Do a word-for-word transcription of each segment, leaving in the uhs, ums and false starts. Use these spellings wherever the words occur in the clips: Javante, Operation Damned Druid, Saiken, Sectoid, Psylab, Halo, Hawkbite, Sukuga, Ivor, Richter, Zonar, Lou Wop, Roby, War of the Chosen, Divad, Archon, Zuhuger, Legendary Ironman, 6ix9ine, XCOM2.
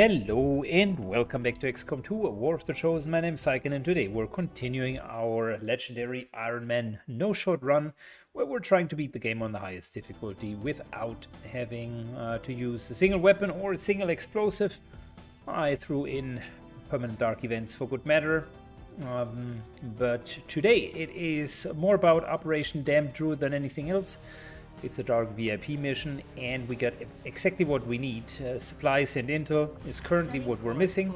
Hello and welcome back to X COM two, War of the Chosen. My name is Saiken and today we're continuing our legendary Iron Man no-shot run where we're trying to beat the game on the highest difficulty without having uh, to use a single weapon or a single explosive. I threw in permanent dark events for good measure. Um, but today it is more about Operation Damned Druid than anything else. It's a dark V I P mission and we got exactly what we need. Uh, supplies and intel is currently what we're missing.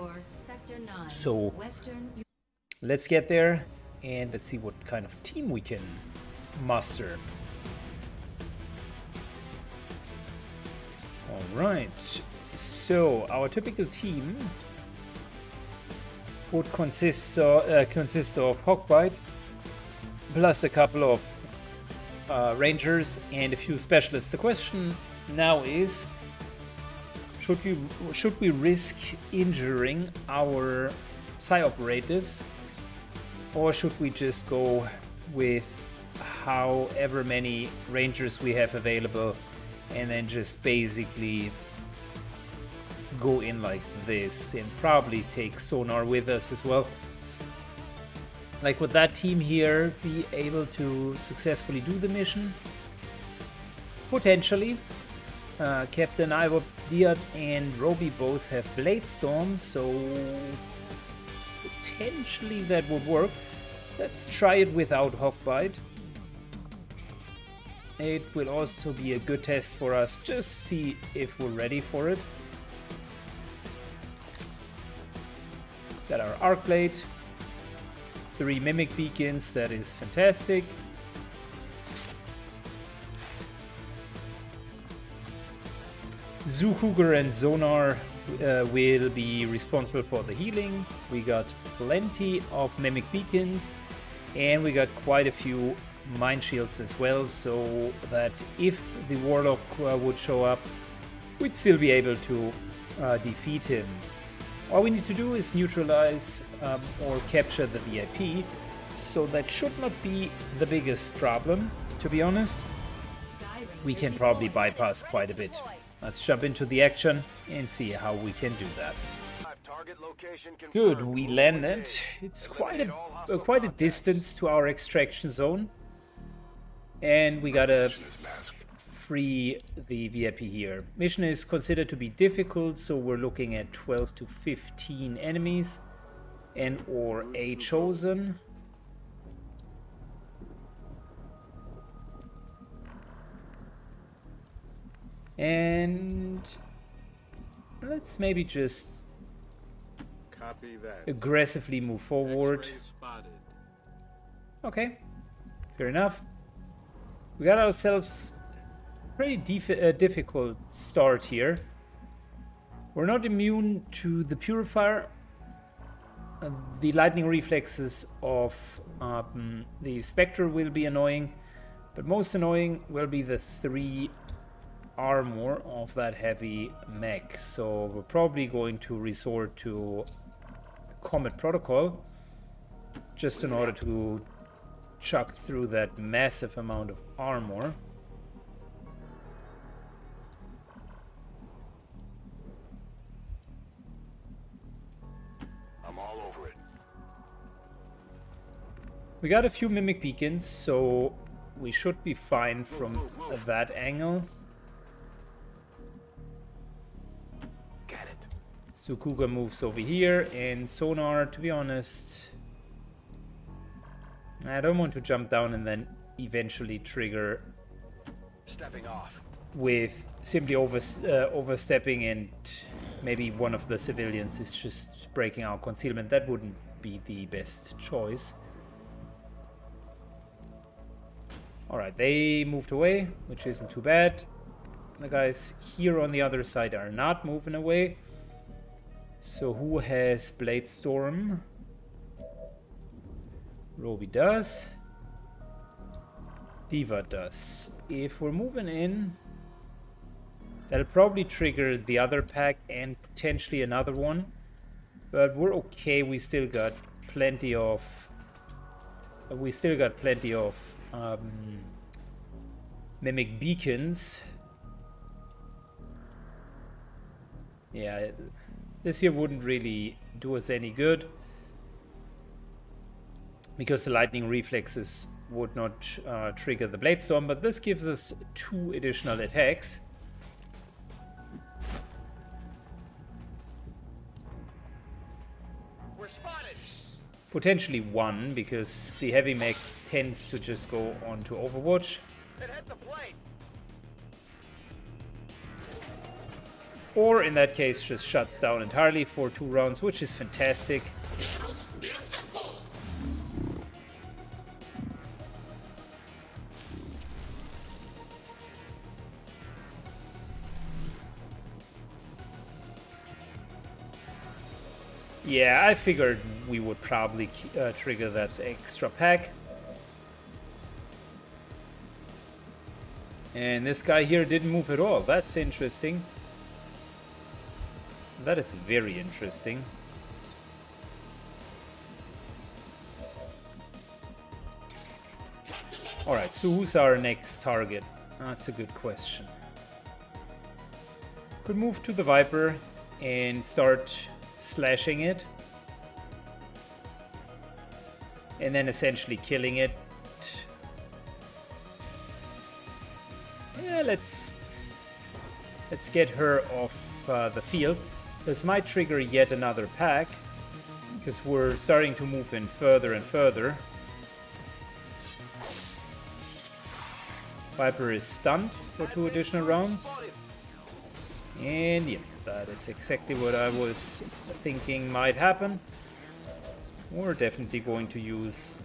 So let's get there and let's see what kind of team we can muster. Alright, so our typical team would consist of, uh, consist of Hawkbite plus a couple of Uh, rangers and a few specialists. The question now is, should we should we risk injuring our psi operatives, or should we just go with however many rangers we have available and then just basically go in like this and probably take Zonar with us as well? Like, would that team here be able to successfully do the mission? Potentially. Uh, Captain Ivor, Divad and Roby both have blade storms, so potentially that would work. Let's try it without Hawkbite. It will also be a good test for us, just to see if we're ready for it. Got our arc blade. Three mimic beacons, that is fantastic. Zuhuger and Zonar uh, will be responsible for the healing. We got plenty of mimic beacons and we got quite a few mine shields as well, so that if the warlock uh, would show up, we'd still be able to uh, defeat him. All we need to do is neutralize um, or capture the V I P, so that should not be the biggest problem, to be honest. We can probably bypass quite a bit. Let's jump into the action and see how we can do that. Good, we landed. It's quite a, uh, quite a distance to our extraction zone. And we gotta free the V I P here. Mission is considered to be difficult, so we're looking at twelve to fifteen enemies and or a chosen. And let's maybe just copy that. Aggressively move forward. Okay, fair enough. We got ourselves pretty dif uh, difficult start here. We're not immune to the purifier, uh, the lightning reflexes of um, the Spectre will be annoying, but most annoying will be the three armor of that heavy mech, so we're probably going to resort to Comet Protocol just in order to chuck through that massive amount of armor. We got a few mimic beacons, so we should be fine from move, move, move. that angle. Got it. Sukuga moves over here, and Zonar, to be honest, I don't want to jump down and then eventually trigger stepping off with simply over, uh, overstepping, and maybe one of the civilians is just breaking our concealment. That wouldn't be the best choice. Alright, they moved away, which isn't too bad. The guys here on the other side are not moving away. So who has Blade Storm? Roby does. Diva does. If we're moving in, that'll probably trigger the other pack and potentially another one. But we're okay, we still got plenty of... We still got plenty of um, mimic beacons. Yeah, This here wouldn't really do us any good, because the lightning reflexes would not uh, trigger the blade storm, but this gives us two additional attacks. We're spotted. Potentially one, because the heavy mech tends to just go on to Overwatch. It hit the plate. Or in that case just shuts down entirely for two rounds, which is fantastic. Yeah, I figured we would probably uh, trigger that extra pack. And this guy here didn't move at all. That's interesting. That is very interesting. Alright, so who's our next target? That's a good question. Could move to the Viper and start slashing it. And then essentially killing it. Yeah, let's... Let's get her off uh, the field. This might trigger yet another pack, because we're starting to move in further and further. Viper is stunned for two additional rounds. And yeah, that is exactly what I was thinking might happen. We're definitely going to use...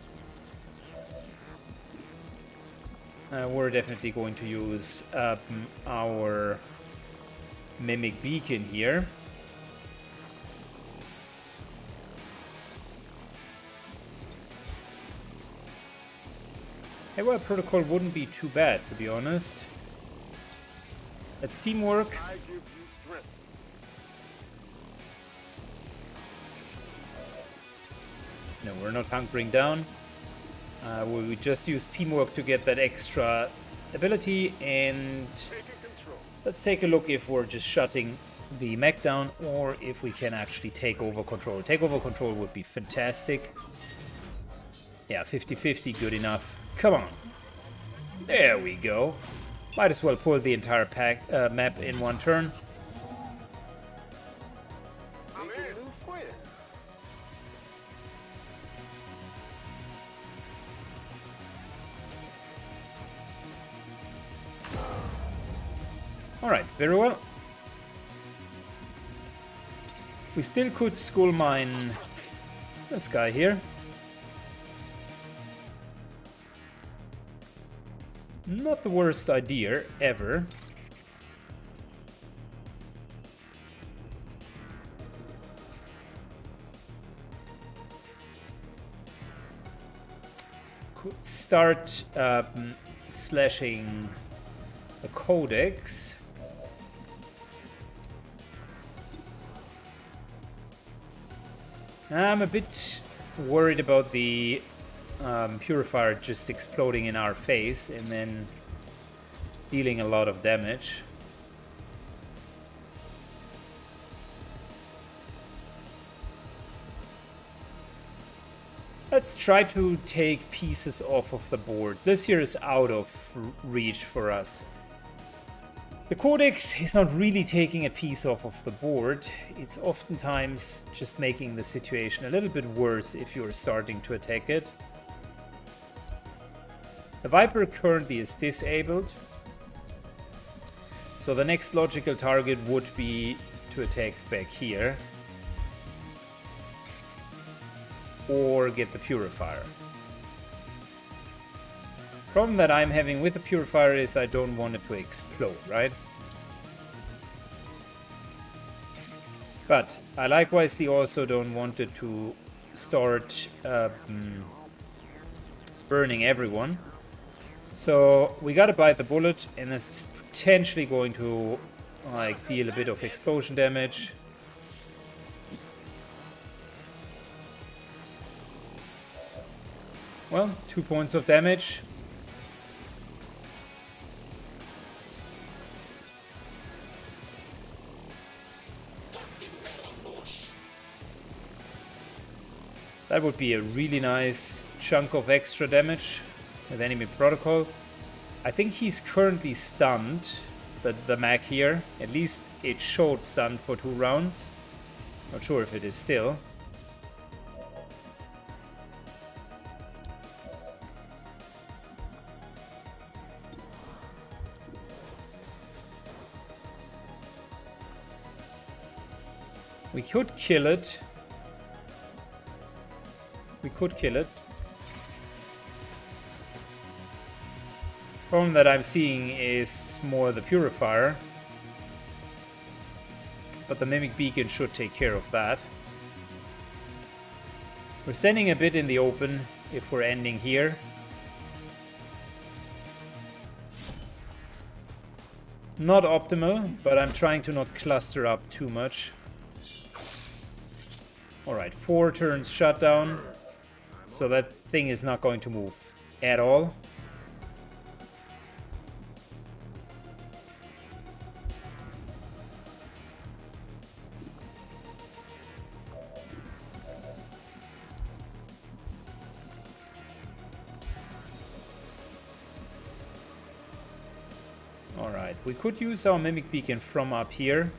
Uh, we're definitely going to use um, our Mimic Beacon here. Hey, well, protocol wouldn't be too bad, to be honest. That's teamwork. No, we're not hunkering down. Uh, we just use teamwork to get that extra ability, and let's take a look if we're just shutting the mech down or if we can actually take over control. Take over control would be fantastic. Yeah, fifty fifty, good enough. Come on. There we go. Might as well pull the entire pack, uh, map in one turn. Alright, very well. We still could school mine this guy here. Not the worst idea ever. Could start um, slashing the codex. I'm a bit worried about the Um, purifier just exploding in our face and then dealing a lot of damage. Let's try to take pieces off of the board. This here is out of reach for us. The Codex is not really taking a piece off of the board. It's oftentimes just making the situation a little bit worse if you're starting to attack it. The Viper currently is disabled, so the next logical target would be to attack back here or get the Purifier. The problem that I'm having with the Purifier is I don't want it to explode, right? But I likewise also don't want it to start uh, burning everyone. So we gotta bite the bullet, and this is potentially going to like deal a bit of explosion damage. Well, two points of damage. That would be a really nice chunk of extra damage with enemy protocol. I think he's currently stunned, the, the mech here. At least it showed stunned for two rounds. Not sure if it is still. We could kill it. We could kill it. Problem that I'm seeing is more the purifier. But the mimic beacon should take care of that. We're standing a bit in the open if we're ending here. Not optimal, but I'm trying to not cluster up too much. Alright, four turns shutdown, so that thing is not going to move at all. Alright, we could use our Mimic Beacon from up here.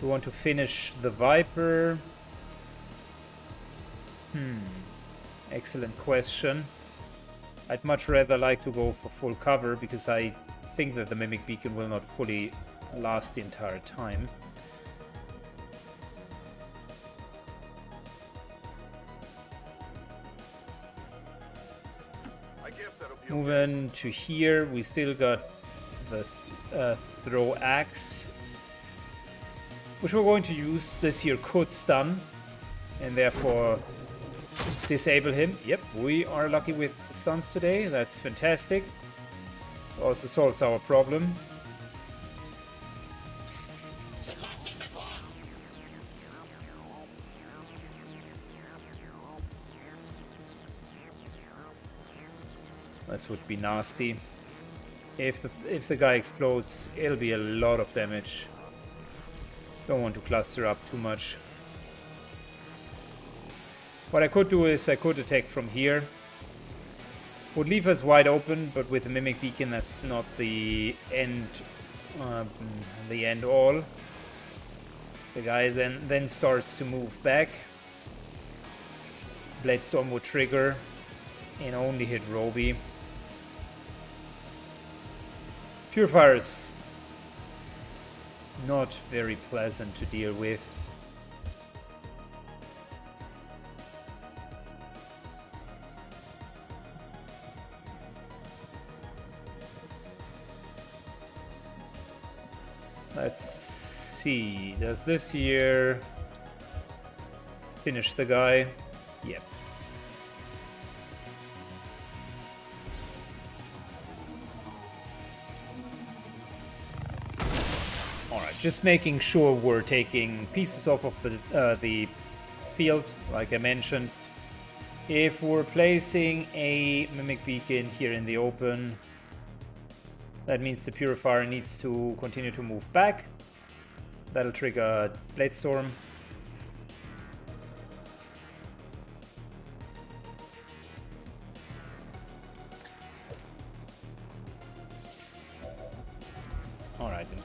We want to finish the Viper. Hmm, excellent question. I'd much rather like to go for full cover because I think that the Mimic Beacon will not fully last the entire time. I guess that'll be okay. Moving to here, we still got the uh, throw axe, which we're going to use. This here could stun and therefore disable him. Yep, we are lucky with stuns today. That's fantastic. Also solves our problem. This would be nasty. If the, if the guy explodes, it'll be a lot of damage. Don't want to cluster up too much. What I could do is I could attack from here. Would leave us wide open, but with the Mimic Beacon that's not the end um, the end all. The guy then, then starts to move back. Bladestorm would trigger and only hit Roby. Purifiers. Not very pleasant to deal with. Let's see, does this here finish the guy? Yep. Just making sure we're taking pieces off of the, uh, the field, like I mentioned. If we're placing a Mimic Beacon here in the open, that means the Purifier needs to continue to move back. That'll trigger Bladestorm.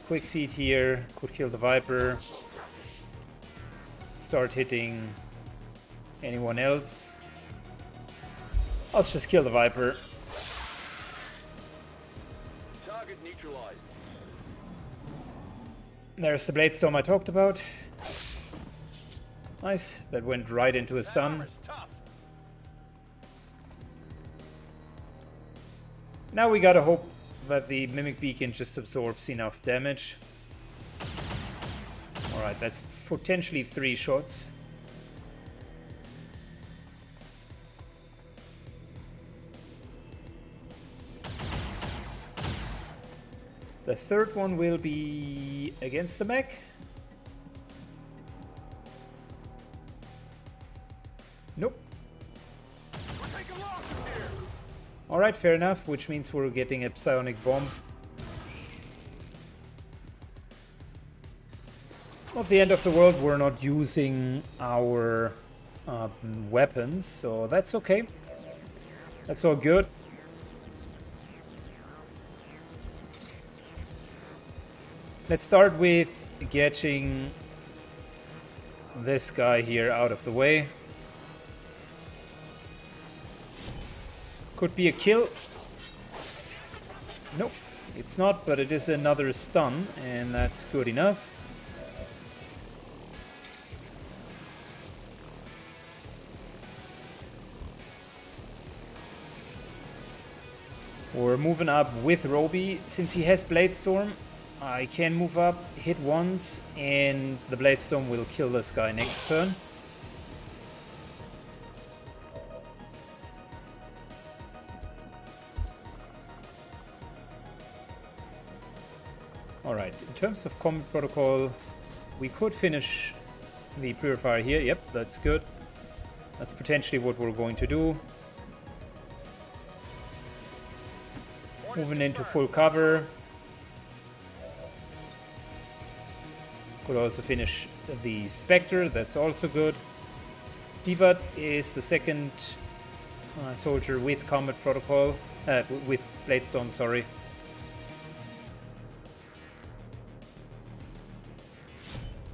Quick feed here, could kill the Viper. Start hitting anyone else. Let's just kill the Viper. Target neutralized. There's the Bladestorm I talked about. Nice, that went right into a stun. Now we gotta hope that the Mimic Beacon just absorbs enough damage. Alright, that's potentially three shots. The third one will be against the mech. Nope. Alright, fair enough, which means we're getting a psionic bomb. not the end of the world. We're not using our uh, weapons, so that's okay. That's all good. Let's start with getting this guy here out of the way. Could be a kill. Nope, it's not, but it is another stun, and that's good enough. We're moving up with Roby. Since he has Bladestorm, I can move up, hit once, and the Bladestorm will kill this guy next turn. Alright, in terms of combat protocol, we could finish the Purifier here. Yep, that's good. That's potentially what we're going to do. Moving into full cover. Could also finish the Spectre, that's also good. Divad is the second uh, soldier with combat protocol, uh, with Bladestorm, sorry.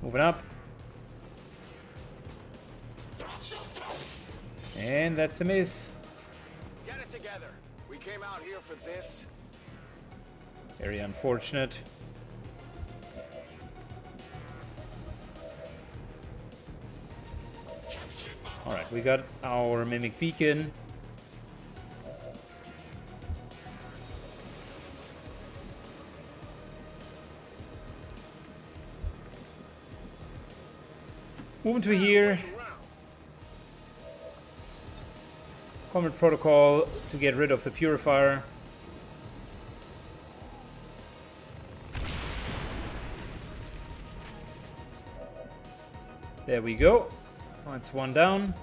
Moving up. And that's a miss. Get it together. We came out here for this. Very unfortunate. Alright, we got our Mimic Beacon. Moving to here. Combat protocol to get rid of the Purifier. There we go. That's one down.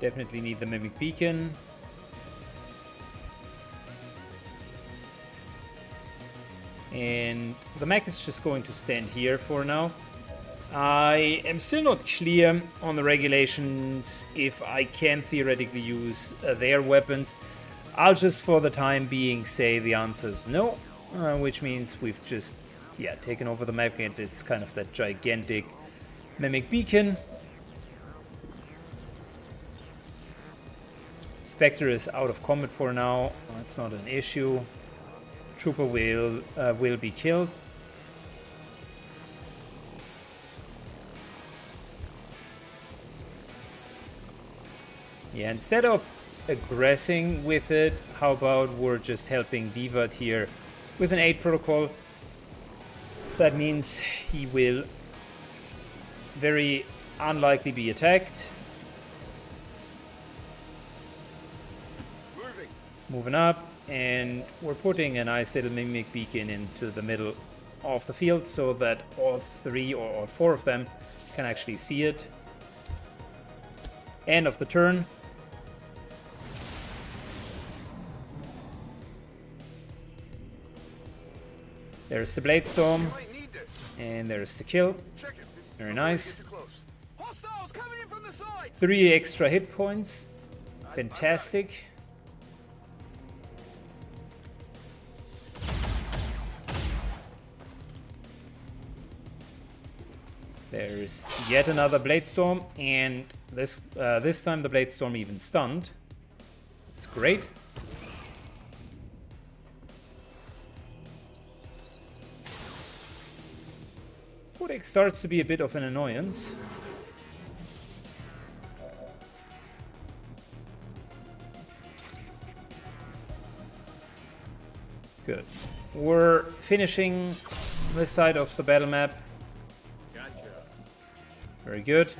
Definitely need the Mimic Beacon. And the mech is just going to stand here for now. I am still not clear on the regulations if I can theoretically use uh, their weapons. I'll just, for the time being, say the answer is no, uh, which means we've just, yeah, taken over the map, and it's kind of that gigantic Mimic Beacon. Spectre is out of combat for now. That's not an issue. Trooper will uh, will be killed. Yeah, instead of aggressing with it, how about we're just helping Divad here with an aid protocol. That means he will very unlikely be attacked. Moving, Moving up. And we're putting a nice little Mimic Beacon into the middle of the field so that all three or all four of them can actually see it. End of the turn. There's the Bladestorm. And there's the kill. Very nice. Three extra hit points. Fantastic. There's yet another Bladestorm, and this uh, this time the Bladestorm even stunned. It's great. Codex starts to be a bit of an annoyance. Good. We're finishing this side of the battle map. Very good.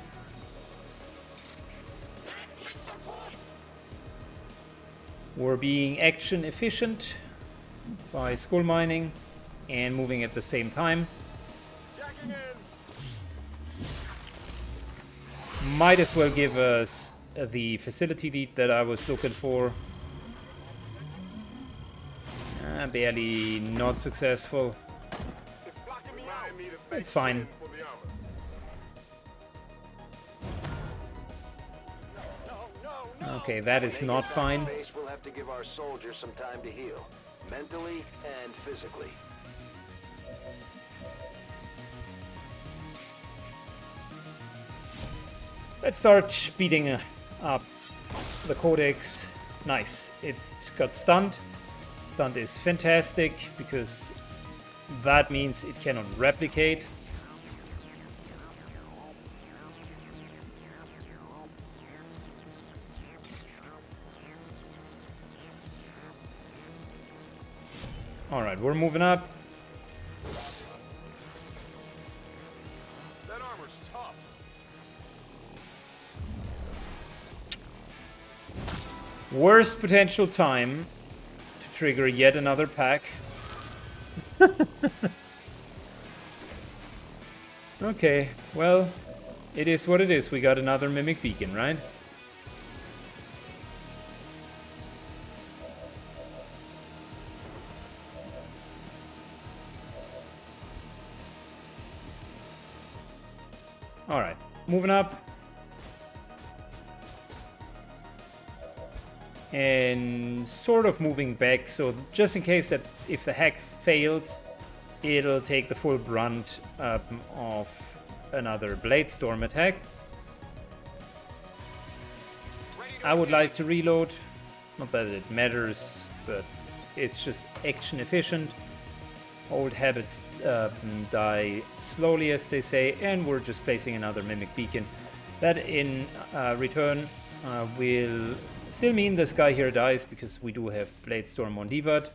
We're being action efficient by skull mining and moving at the same time. Might as well give us the facility lead that I was looking for. Uh, barely not successful. It's fine. Okay, that is not fine. We'll have to give our soldiers some time to heal, mentally and physically. Let's start speeding up the Codex. Nice, it got stunned. Stunned is fantastic because that means it cannot replicate. All right, we're moving up. That armor's tough. Worst potential time to trigger yet another pack. Okay, well, it is what it is. We got another Mimic Beacon, right? Alright, moving up. And sort of moving back, so just in case that if the hack fails, it'll take the full brunt um, of another Bladestorm attack. I would like to reload. Not that it matters, but it's just action efficient. Old habits uh, die slowly, as they say, and we're just placing another Mimic Beacon. That in uh, return uh, will still mean this guy here dies, because we do have Bladestorm on Divad.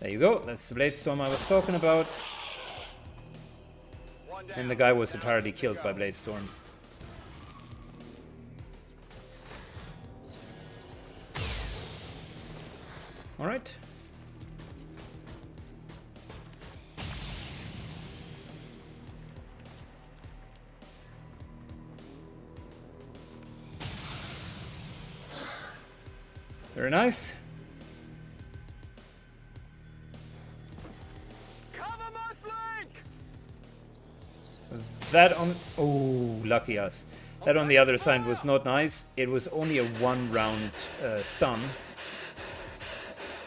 There you go, that's the Bladestorm I was talking about. And the guy was entirely killed by Bladestorm. Alright. Very nice. Cover my flank! That on... Oh, lucky us. That on the other side was not nice. It was only a one-round uh, stun,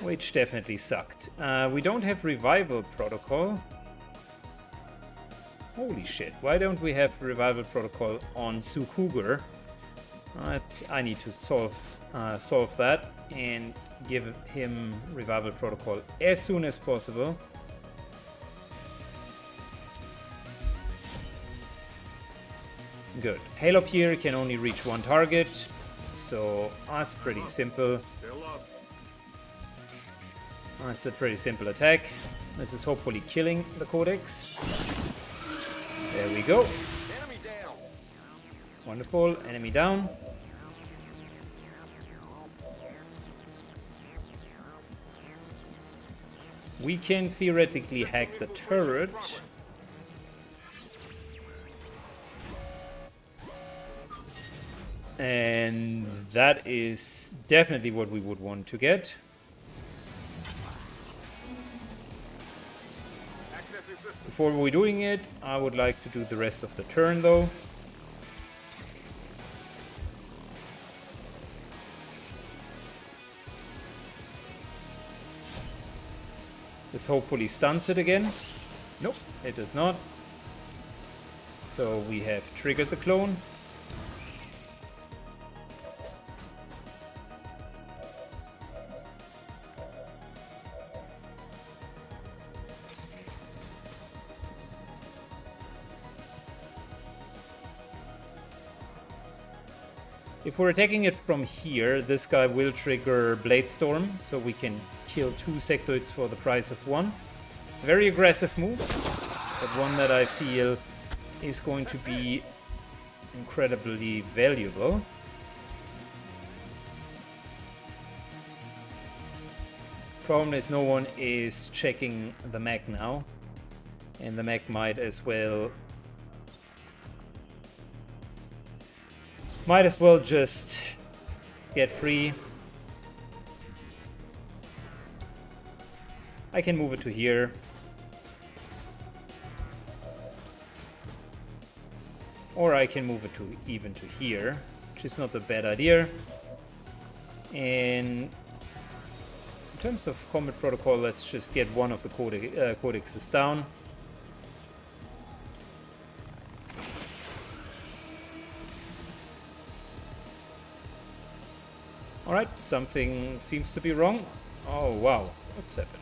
which definitely sucked. Uh, we don't have Revival Protocol. Holy shit, why don't we have Revival Protocol on Zuhuger? Uh, I need to solve uh, solve that and give him Revival Protocol as soon as possible. Good. Halo Pier can only reach one target, so that's pretty simple. That's a pretty simple attack. This is hopefully killing the Codex. There we go. Wonderful. Enemy down. We can theoretically hack the turret. And that is definitely what we would want to get. Before we're doing it, I would like to do the rest of the turn though. This hopefully stuns it again. Nope, it does not. So we have triggered the clone. If we're attacking it from here, this guy will trigger Bladestorm, so we can kill two Sectoids for the price of one. It's a very aggressive move, but one that I feel is going to be incredibly valuable. Problem is, no one is checking the mech now, and the mech might as well Might as well just get free. I can move it to here. Or I can move it to even to here, which is not a bad idea. And in terms of combat protocol, let's just get one of the codex, uh, codexes down. Alright, something seems to be wrong. Oh wow, what's happening?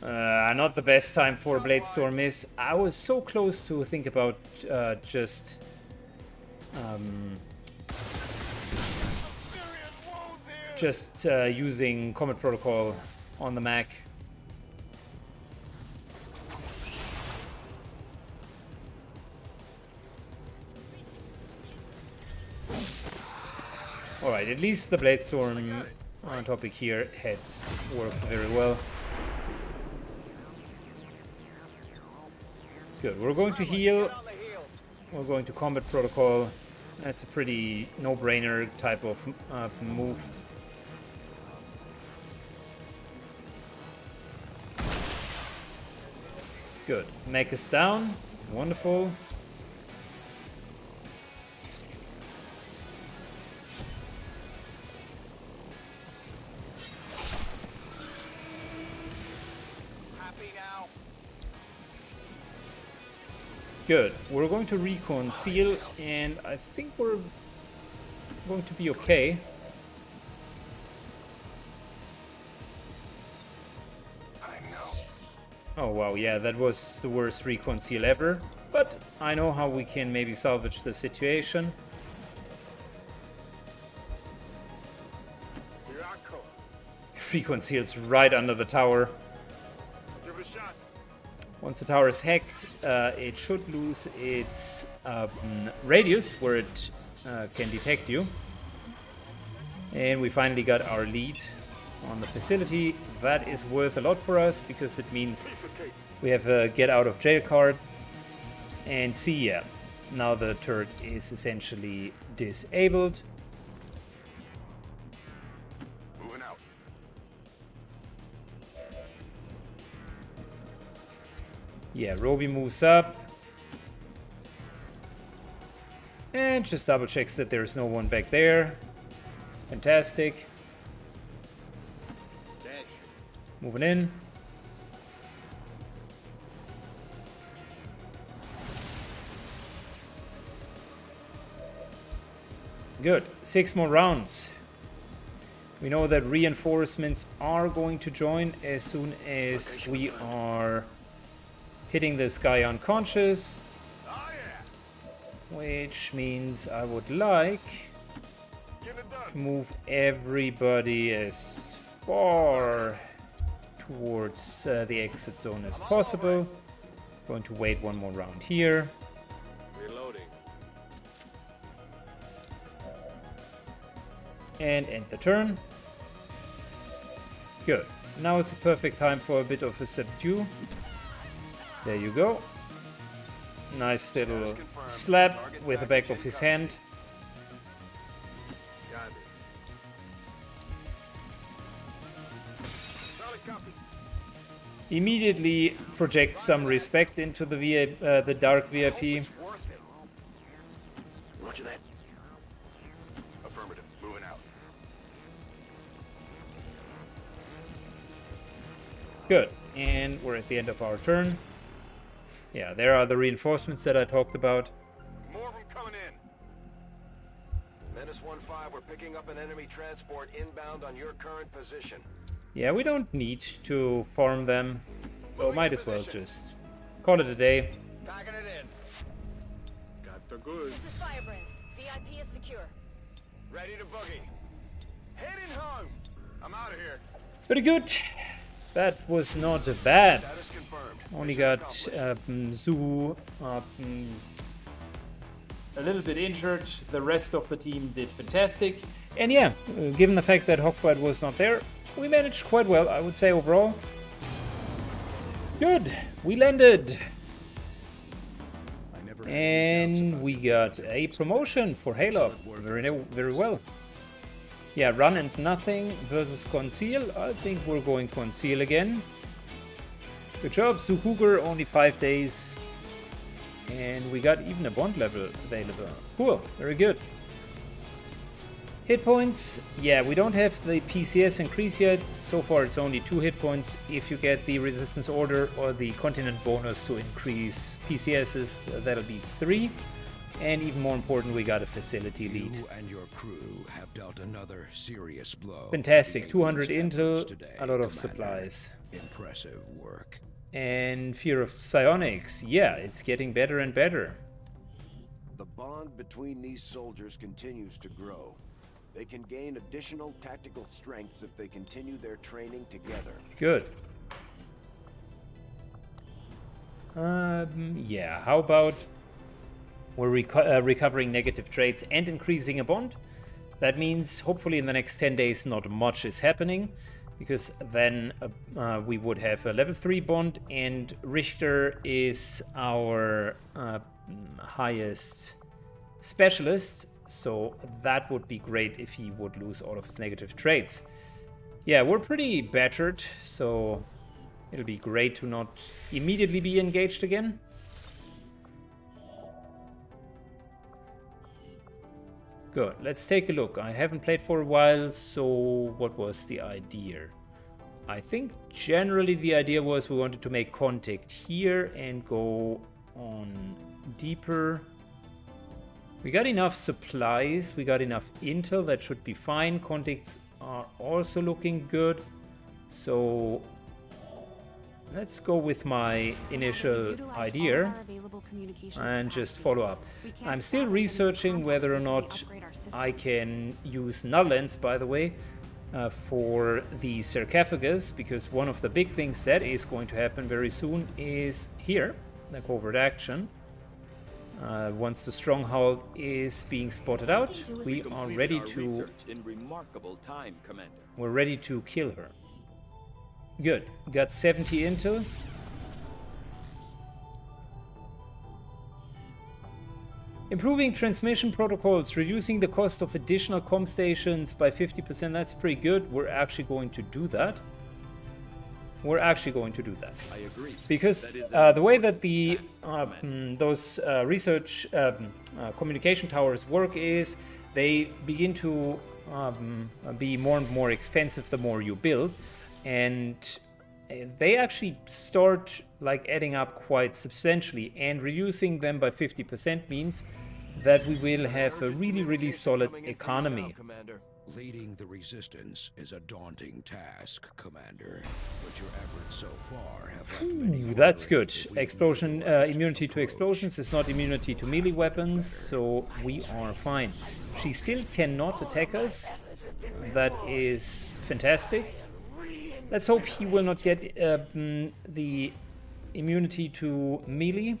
Uh, not the best time for Bladestorm is. I was so close to think about uh, just um, just uh, using Comet Protocol on the Mac. All right, at least the Bladestorm on topic here had worked very well. Good, we're going to heal, we're going to combat protocol. That's a pretty no-brainer type of uh, move. Good, mech is down, wonderful. Good. We're going to recon seal, and I think we're going to be okay. I know. Oh wow, yeah, that was the worst recon seal ever. But I know how we can maybe salvage the situation. Recon seal's right under the tower. Once the tower is hacked, uh, it should lose its um, radius where it uh, can detect you. And we finally got our lead on the facility. That is worth a lot for us because it means we have a get out of jail card. And see, yeah, now the turret is essentially disabled. Yeah, Roby moves up and just double checks that there's no one back there. Fantastic. Dead. Moving in. Good, six more rounds. We know that reinforcements are going to join as soon as we are hitting this guy unconscious, which means I would like to move everybody as far towards uh, the exit zone as possible. Going to wait one more round here. And end the turn. Good. Now is the perfect time for a bit of a subdue. There you go. Nice little slap with the back of his hand. Immediately projects some respect into the V I P, uh, the dark V I P. Good, and we're at the end of our turn. Yeah, there are the reinforcements that I talked about. More of them coming in. Menace one five, we're picking up an enemy transport inbound on your current position. Yeah, we don't need to farm them. So might as well just call it a day. Packing it in. Got the goods. This is Firebrand. V I P is secure. Ready to boogie. Head and hung. I'm out of here. Pretty good. That was not bad. Only got uh, Zuhu uh, a little bit injured. The rest of the team did fantastic. And yeah, uh, given the fact that Hawkbite was not there, we managed quite well, I would say, overall. Good, we landed. I never and we got a promotion for Halo. Very, very well. Yeah, run and nothing versus conceal. I think we're going conceal again. Good job, Zuhuger, only five days. And we got even a bond level available. Cool, very good. Hit points, yeah, we don't have the P C S increase yet. So far it's only two hit points. If you get the resistance order or the continent bonus to increase P C Ss, that'll be three. And even more important, we got a facility lead. You and your crew have dealt another serious blow. Fantastic, two hundred intel, today, a lot of supplies. Impressive work. And fear of psionics, yeah, it's getting better and better. The bond between these soldiers continues to grow. They can gain additional tactical strengths if they continue their training together. Good. Um, yeah, how about we're reco uh, recovering negative traits and increasing a bond? That means hopefully in the next ten days not much is happening, because then uh, uh, we would have a level three bond, and Richter is our uh, highest specialist, so that would be great if he would lose all of his negative traits. Yeah, we're pretty battered, so it'll be great to not immediately be engaged again. Good, let's take a look. I haven't played for a while, so what was the idea? I think generally the idea was we wanted to make contact here and go on deeper. We got enough supplies, we got enough intel, that should be fine. Contacts are also looking good, so let's go with my initial idea and just follow up. I'm still researching whether or not I can use Nullens, by the way, uh, for the sarcophagus, because one of the big things that is going to happen very soon is here, the covert action. Uh, once the stronghold is being spotted out, we are ready to... We're ready to kill her. Good, got seventy intel. Improving transmission protocols, reducing the cost of additional comm stations by fifty percent. That's pretty good. We're actually going to do that. We're actually going to do that. I agree. Because uh, the way that the uh, mm, those uh, research um, uh, communication towers work is they begin to um, be more and more expensive the more you build. And they actually start like adding up quite substantially, and reducing them by fifty percent means that we will have a really, really solid economy. Leading the resistance is a daunting task, Commander, but your efforts so far have left many. That's good. Explosion uh, immunity to explosions is not immunity to melee weapons, so we are fine. She still cannot attack us. That is fantastic. Let's hope he will not get uh, the immunity to melee.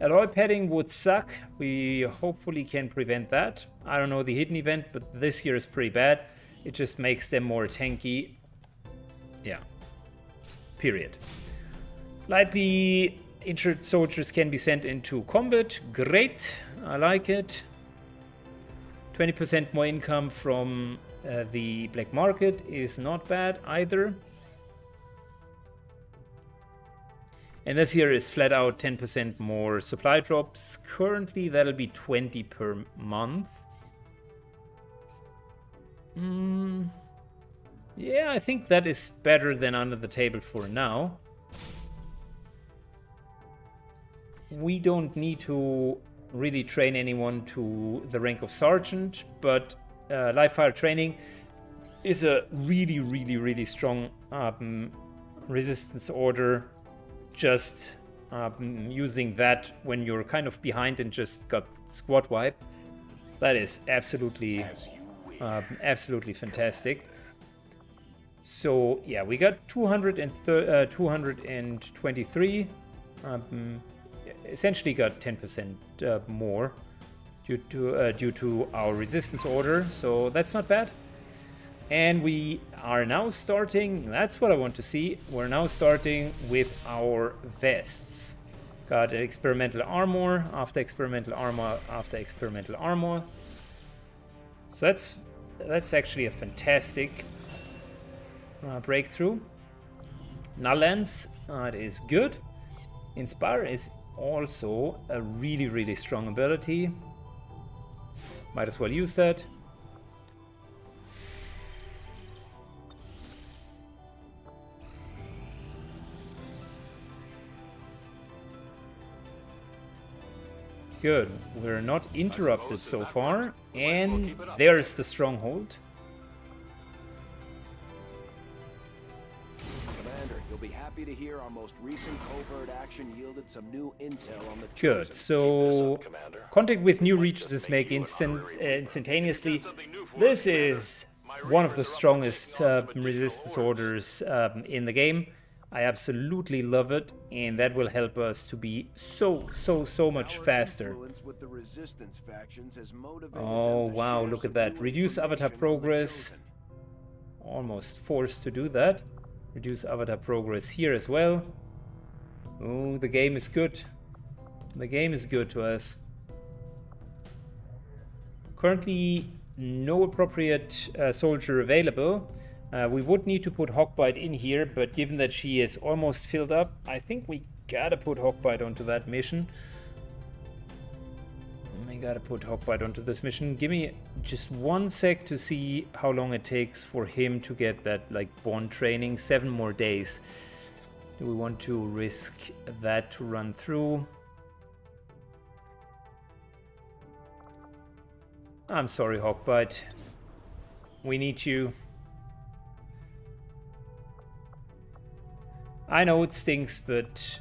Alloy padding would suck. We hopefully can prevent that. I don't know the hidden event, but this here is pretty bad. It just makes them more tanky. Yeah. Period. Lightly injured soldiers can be sent into combat. Great. I like it. twenty percent more income from... Uh, the black market is not bad either. And this here is flat out ten percent more supply drops. Currently that'll be twenty per month. Mm. Yeah, I think that is better than under the table for now. We don't need to really train anyone to the rank of sergeant, but Uh, live fire training is a really, really, really strong um, resistance order. Just um, using that when you're kind of behind and just got squad wiped, that is absolutely, um, absolutely fantastic. So yeah, we got two hundred and uh, two hundred twenty-three. Um, essentially got ten percent uh, more due to, uh, due to our resistance order, so that's not bad. And we are now starting, that's what I want to see, we're now starting with our vests. Got experimental armor, after experimental armor, after experimental armor. So that's, that's actually a fantastic uh, breakthrough. Nullance, that uh, is good. Inspire is also a really, really strong ability. Might as well use that. Good, we're not interrupted so far, and there's the stronghold. Commander, you'll be happy to hear our most recent covert action yielded some new intel on the Chosen. Good, so contact with new regions is made instant, uh, instantaneously. This is one of the strongest uh, resistance orders um, in the game. I absolutely love it, and that will help us to be so, so, so much faster. Oh, wow, look at that. Reduce avatar progress. Almost forced to do that. Reduce avatar progress here as well. Oh, the game is good. The game is good to us. Currently, no appropriate uh, soldier available. Uh, we would need to put Hawkbite in here, but given that she is almost filled up, I think we gotta put Hawkbite onto that mission. We gotta put Hawkbite onto this mission. Give me just one sec to see how long it takes for him to get that, like, bond training. Seven more days. Do we want to risk that to run through? I'm sorry, Hawkbite. We need you. I know it stinks, but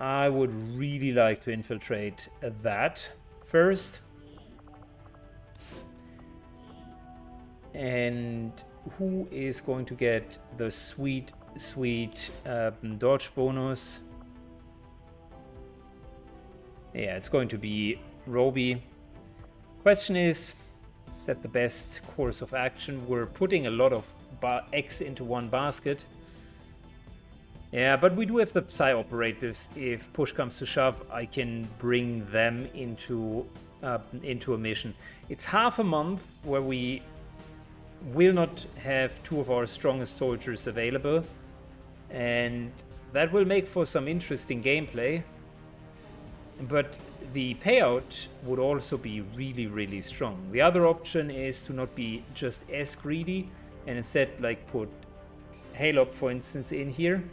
I would really like to infiltrate that first. And who is going to get the sweet, sweet uh, dodge bonus? Yeah, it's going to be Roby. Question is, is that the best course of action? We're putting a lot of X into one basket. Yeah, but we do have the Psi operatives. If push comes to shove, I can bring them into uh, into a mission. It's half a month where we will not have two of our strongest soldiers available, and that will make for some interesting gameplay, but the payout would also be really, really strong. The other option is to not be just as greedy and instead, like, put Halo, for instance, in here.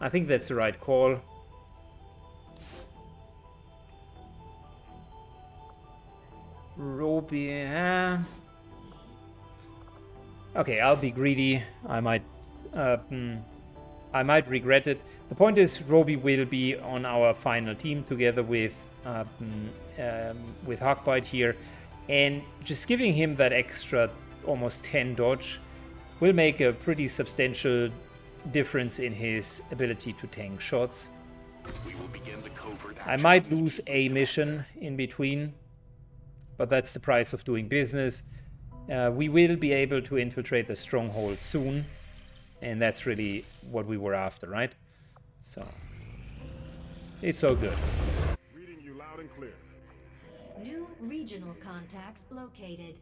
I think that's the right call. Roby, yeah. Okay, I'll be greedy. I might, uh, mm, I might regret it. The point is, Roby will be on our final team together with uh, mm, um, with Hawkbite here, and just giving him that extra almost ten dodge will make a pretty substantial difference in his ability to tank shots. We will begin the covert action. I might lose a mission in between, but that's the price of doing business. Uh, we will be able to infiltrate the stronghold soon, and that's really what we were after, right? So it's all good. Reading you loud and clear. New regional contacts located.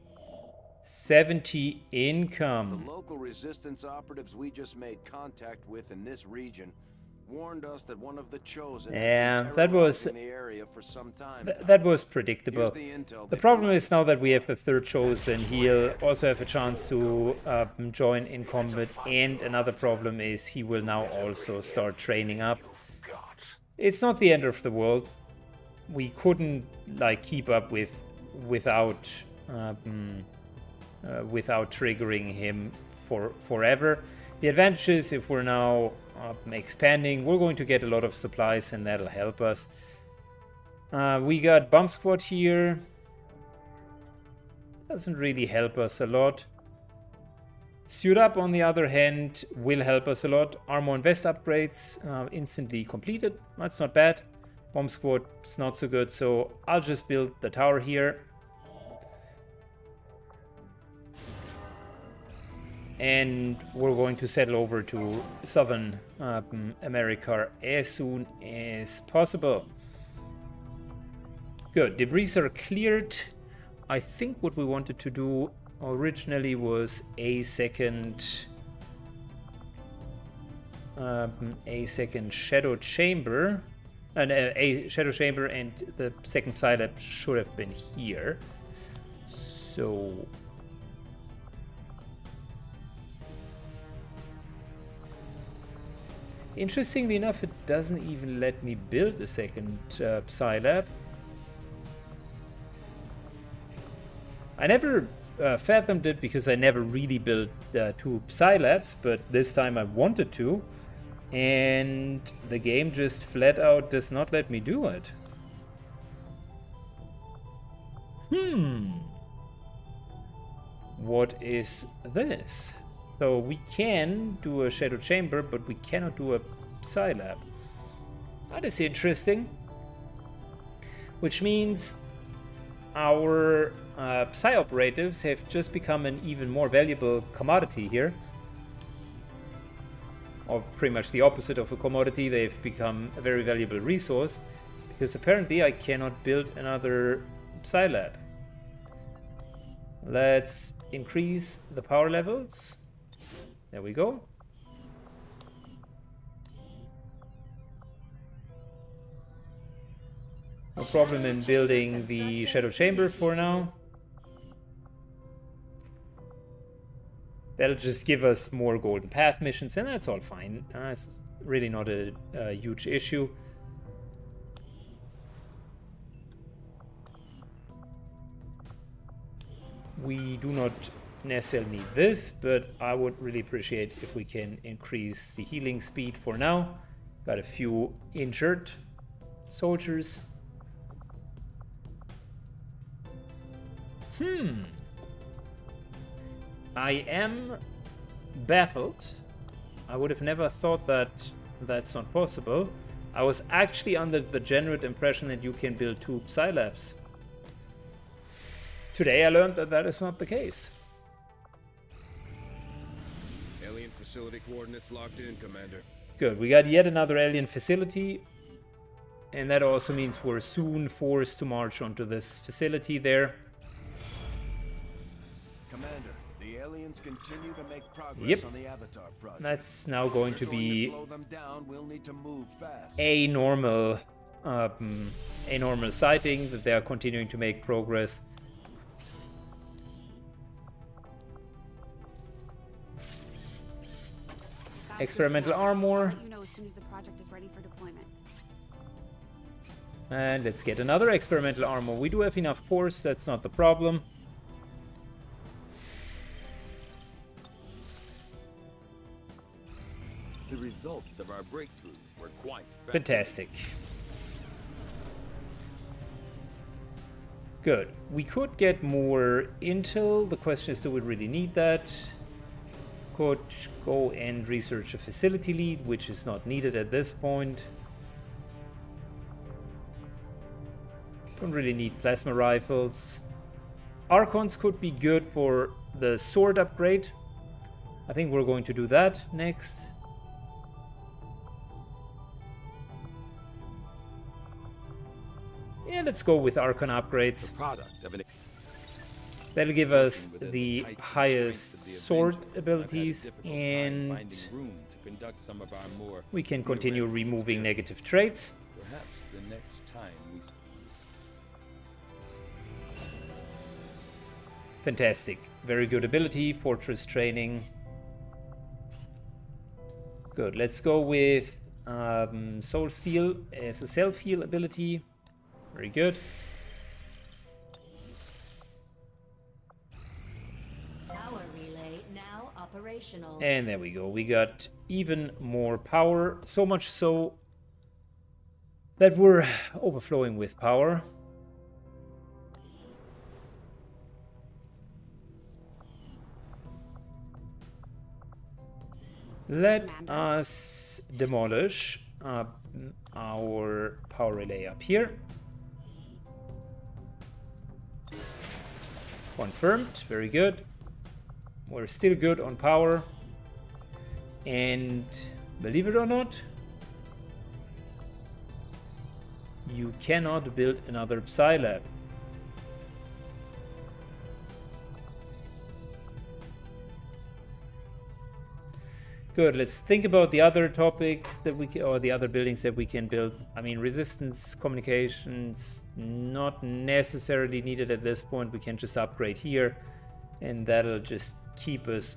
seventy income. The local resistance operatives we just made contact with in this region warned us that one of the Chosen. Yeah, that was in the area for some time. Th that was predictable. The, the problem is now that we have the third Chosen, he'll also have a chance to uh, join in combat, and another problem is he will now also start training up. It's not the end of the world. We couldn't, like, keep up with without uh, mm, Uh, without triggering him for forever. The advantage is, if we're now uh, expanding, we're going to get a lot of supplies, and that'll help us. Uh, we got Bump Squad here. Doesn't really help us a lot. Suit up on the other hand will help us a lot. Armor and vest upgrades uh, instantly completed. That's not bad. Bomb squad is not so good, so I'll just build the tower here. And we're going to settle over to Southern um, America as soon as possible. Good, debris are cleared. I think what we wanted to do originally was a second, um, a second shadow chamber, and uh, a shadow chamber, and the second side lab should have been here. So. Interestingly enough, it doesn't even let me build a second uh, Psylab. I never uh, fathomed it because I never really built uh, two Psylabs, but this time I wanted to, and the game just flat out does not let me do it. Hmm. What is this? So we can do a shadow chamber, but we cannot do a Psylab. That is interesting. Which means our uh, Psy operatives have just become an even more valuable commodity here. Or pretty much the opposite of a commodity, they've become a very valuable resource. Because apparently I cannot build another Psylab. Let's increase the power levels. There we go. No problem in building the shadow chamber for now. That'll just give us more golden path missions, and that's all fine. Uh, it's really not a, a huge issue. We do not necessarily need this, but I would really appreciate if we can increase the healing speed for now. Got a few injured soldiers. Hmm. I am baffled. I would have never thought that that's not possible. I was actually under the general impression that you can build two Psylabs. Today I learned that that is not the case. Facility coordinates locked in, Commander. Good, we got yet another alien facility, and that also means we're soon forced to march onto this facility there. Commander, the aliens continue to make progress yep. on the Avatar project. That's now going to be going to slow them down. We'll need to move fast. a normal, um, a normal sighting that they are continuing to make progress. Experimental armor. And let's get another experimental armor. We do have enough pores, that's not the problem. The results of our breakthrough were quite fantastic. Good. We could get more intel. The question is, do we really need that? Could go and research a facility lead, which is not needed at this point. Don't really need plasma rifles. Archons could be good for the sword upgrade. I think we're going to do that next. Yeah, let's go with Archon upgrades. That'll give us the highest sword abilities, and we can continue removing negative traits. Fantastic. Very good ability, fortress training. Good, let's go with um, Soul Steel as a self-heal ability. Very good. And there we go, we got even more power, so much so that we're overflowing with power. Let us demolish uh, our power relay up here. Confirmed, very good. We're still good on power. And believe it or not, you cannot build another Psylab. Good, let's think about the other topics that we can, or the other buildings that we can build. I mean, resistance, communications, not necessarily needed at this point. We can just upgrade here, and that'll just keep us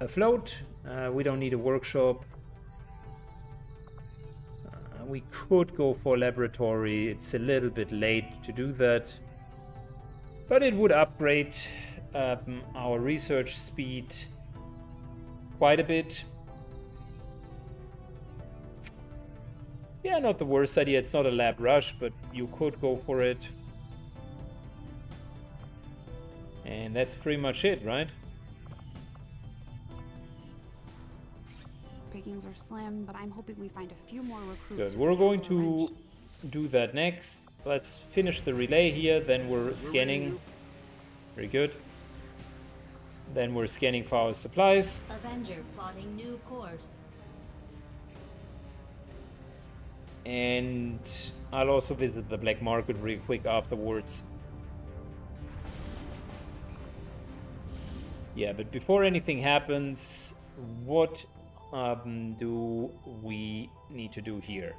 afloat. Uh, we don't need a workshop. Uh, we could go for a laboratory. It's a little bit late to do that, but it would upgrade um, our research speed quite a bit. Yeah, not the worst idea. It's not a lab rush, but you could go for it. And that's pretty much it, right? Pickings are slim, but I'm hoping we find a few more recruits. Good. We're going to do that next. Let's finish the relay here, then we're scanning. Very good. Then we're scanning for our supplies. Avenger plotting new course. And I'll also visit the black market real quick afterwards. Yeah, but before anything happens, what um, do we need to do here?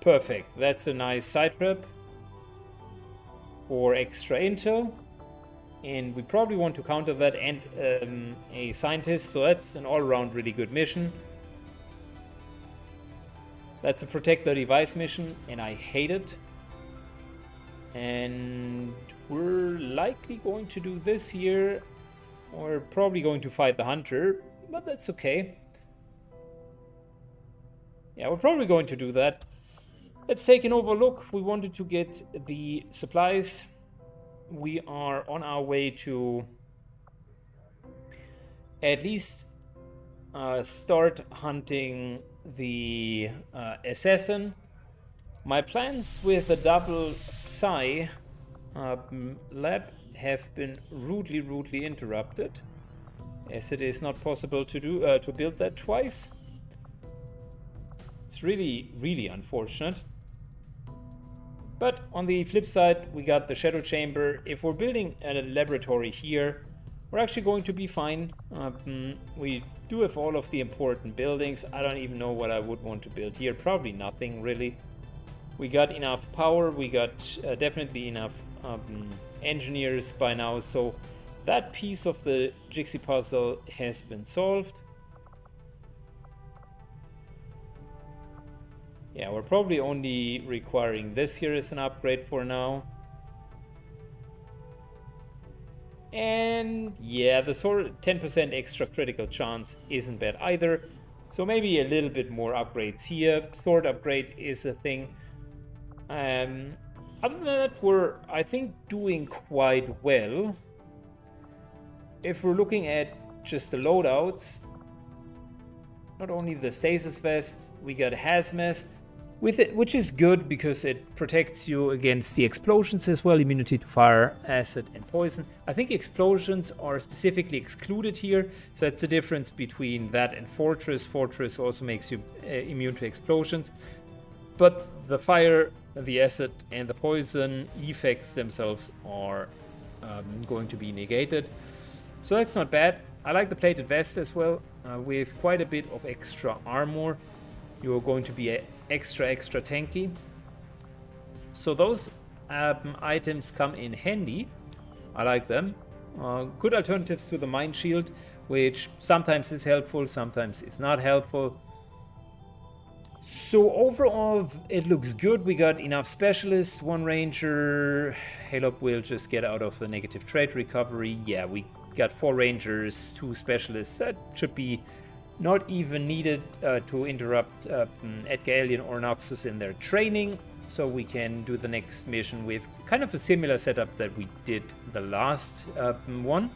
Perfect. That's a nice side trip. Or extra intel, and we probably want to counter that and um, a scientist, so that's an all-around really good mission. That's a protect the device mission, and I hate it. And we're likely going to do this here, or probably going to fight the hunter, but that's okay. Yeah, we're probably going to do that. Let's take an overlook. We wanted to get the supplies. We are on our way to at least uh, start hunting the uh, assassin. My plans with the double psi uh, lab have been rudely, rudely interrupted, as it is not possible to do uh, to build that twice. It's really, really unfortunate. But on the flip side, we got the shadow chamber. If we're building a laboratory here, we're actually going to be fine. Um, we do have all of the important buildings. I don't even know what I would want to build here. Probably nothing, really. We got enough power. We got uh, definitely enough um, engineers by now. So that piece of the jigsaw puzzle has been solved. Yeah, we're probably only requiring this here as an upgrade for now. And yeah, the sword ten percent extra critical chance isn't bad either. So maybe a little bit more upgrades here. Sword upgrade is a thing. Um, other than that, we're, I think, doing quite well. If we're looking at just the loadouts, not only the stasis vest, we got hazmat. With it, which is good because it protects you against the explosions as well, immunity to fire, acid, and poison. I think explosions are specifically excluded here, so that's the difference between that and Fortress. Fortress also makes you uh, immune to explosions, but the fire, the acid, and the poison effects themselves are um, going to be negated. So that's not bad. I like the plated vest as well, uh, with quite a bit of extra armor. You're going to be extra, extra tanky. So those um, items come in handy. I like them. Uh, good alternatives to the mine shield, which sometimes is helpful, sometimes is not helpful. So overall, it looks good. We got enough specialists, one ranger. Halo will just get out of the negative trait recovery. Yeah, we got four rangers, two specialists. That should be not even needed uh, to interrupt uh, Edgar Alien or Noxus in their training, so we can do the next mission with kind of a similar setup that we did the last uh, one.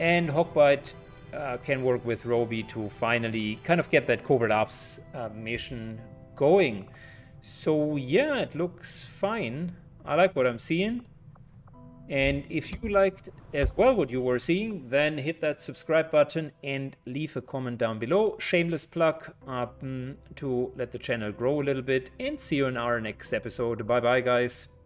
And Hawkbite uh, can work with Roby to finally kind of get that covert ops uh, mission going. So yeah, it looks fine. I like what I'm seeing. And if you liked as well what you were seeing, then hit that subscribe button and leave a comment down below. Shameless plug um, to let the channel grow a little bit. And see you in our next episode. Bye bye, guys.